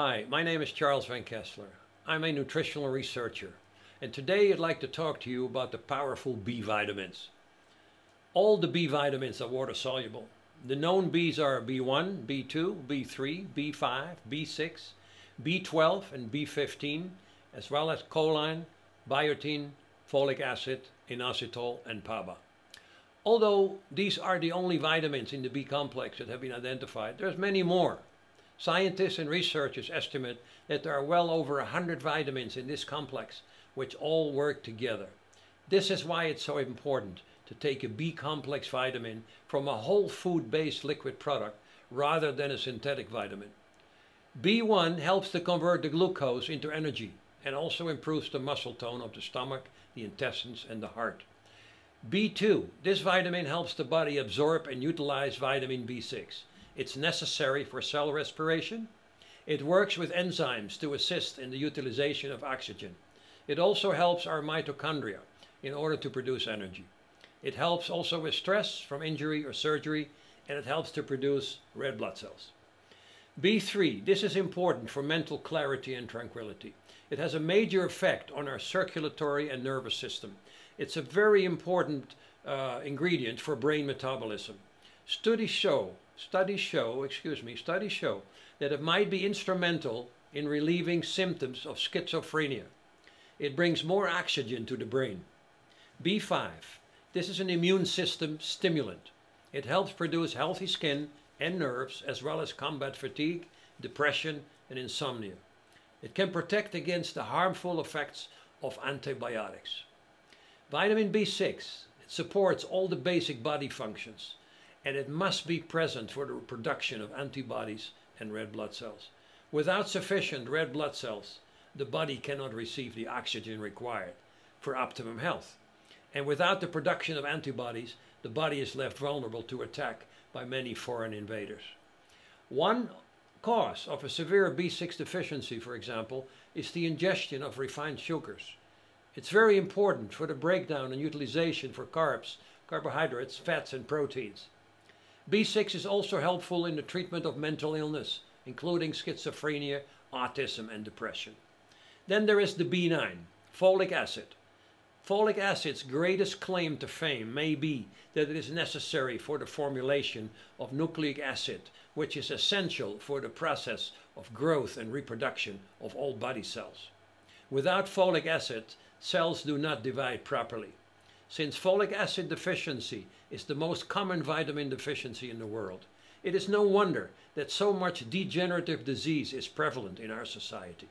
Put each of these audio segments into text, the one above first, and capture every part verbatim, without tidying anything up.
Hi, my name is Charles Van Kessler. I'm a nutritional researcher, and today I'd like to talk to you about the powerful B vitamins. All the B vitamins are water soluble. The known Bs are B one, B two, B three, B five, B six, B twelve and B fifteen, as well as choline, biotin, folic acid, inositol and PABA. Although these are the only vitamins in the B complex that have been identified, there's many more. Scientists and researchers estimate that there are well over one hundred vitamins in this complex, which all work together. This is why it's so important to take a B complex vitamin from a whole food-based liquid product rather than a synthetic vitamin. B one helps to convert the glucose into energy and also improves the muscle tone of the stomach, the intestines, and the heart. B two, this vitamin helps the body absorb and utilize vitamin B six. It's necessary for cell respiration. It works with enzymes to assist in the utilization of oxygen. It also helps our mitochondria in order to produce energy. It helps also with stress from injury or surgery, and it helps to produce red blood cells. B three, this is important for mental clarity and tranquility. It has a major effect on our circulatory and nervous system. It's a very important uh, ingredient for brain metabolism. Studies show Studies show, excuse me, studies show that it might be instrumental in relieving symptoms of schizophrenia. It brings more oxygen to the brain. B five, this is an immune system stimulant. It helps produce healthy skin and nerves, as well as combat fatigue, depression, and insomnia. It can protect against the harmful effects of antibiotics. Vitamin B six, it supports all the basic body functions, and it must be present for the production of antibodies and red blood cells. Without sufficient red blood cells, the body cannot receive the oxygen required for optimum health. And without the production of antibodies, the body is left vulnerable to attack by many foreign invaders. One cause of a severe B six deficiency, for example, is the ingestion of refined sugars. It's very important for the breakdown and utilization for carbs, carbohydrates, fats, and proteins. B six is also helpful in the treatment of mental illness, including schizophrenia, autism, and depression. Then there is the B nine, folic acid. Folic acid's greatest claim to fame may be that it is necessary for the formulation of nucleic acid, which is essential for the process of growth and reproduction of all body cells. Without folic acid, cells do not divide properly. Since folic acid deficiency is the most common vitamin deficiency in the world, it is no wonder that so much degenerative disease is prevalent in our society.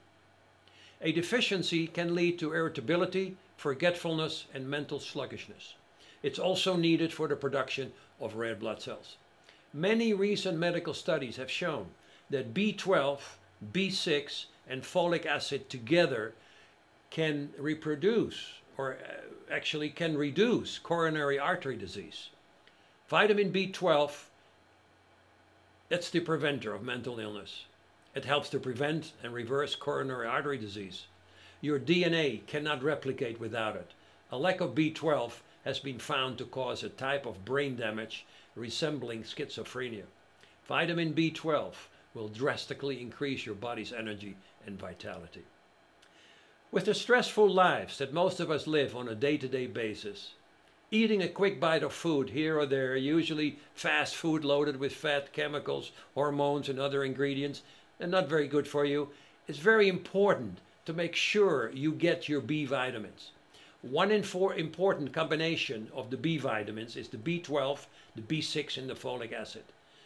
A deficiency can lead to irritability, forgetfulness, and mental sluggishness. It's also needed for the production of red blood cells. Many recent medical studies have shown that B twelve, B six, and folic acid together can reproduce or actually can reduce coronary artery disease. Vitamin B twelve, that's the preventer of mental illness. It helps to prevent and reverse coronary artery disease. Your D N A cannot replicate without it. A lack of B twelve has been found to cause a type of brain damage resembling schizophrenia. Vitamin B twelve will drastically increase your body's energy and vitality. With the stressful lives that most of us live on a day-to-day basis, eating a quick bite of food here or there, usually fast food loaded with fat, chemicals, hormones, and other ingredients, and not very good for you, it's very important to make sure you get your B vitamins. One in four important combination of the B vitamins is the B twelve, the B six, and the folic acid.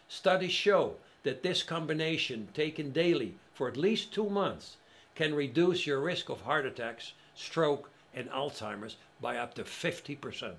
Studies show that this combination, taken daily for at least two months, can reduce your risk of heart attacks, stroke, and Alzheimer's by up to fifty percent.